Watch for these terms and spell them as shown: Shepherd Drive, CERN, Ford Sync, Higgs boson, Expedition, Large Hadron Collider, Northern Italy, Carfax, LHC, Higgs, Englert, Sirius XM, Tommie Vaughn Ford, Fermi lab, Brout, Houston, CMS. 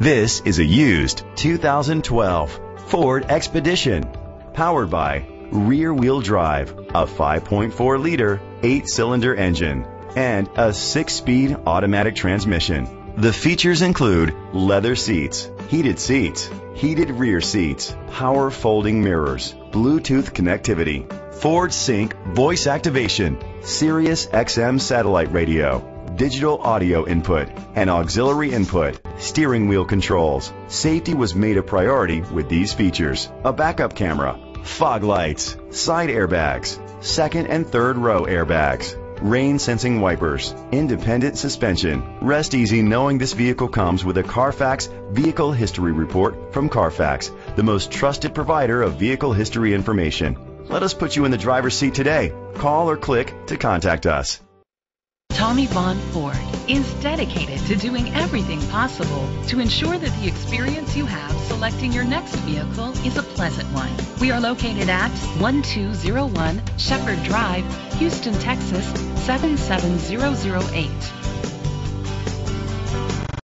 This is a used 2012 Ford Expedition, powered by rear-wheel drive, a 5.4-liter 8-cylinder engine, and a 6-speed automatic transmission. The features include leather seats, heated rear seats, power folding mirrors, Bluetooth connectivity, Ford Sync voice activation, Sirius XM satellite radio, digital audio input, and auxiliary input, steering wheel controls. Safety was made a priority with these features: a backup camera, fog lights, side airbags, second and third row airbags, rain sensing wipers, independent suspension. Rest easy knowing this vehicle comes with a Carfax Vehicle History Report from Carfax, the most trusted provider of vehicle history information. Let us put you in the driver's seat today. Call or click to contact us. Tommie Vaughn Ford is dedicated to doing everything possible to ensure that the experience you have selecting your next vehicle is a pleasant one. We are located at 1201 Shepherd Drive, Houston, Texas 77008.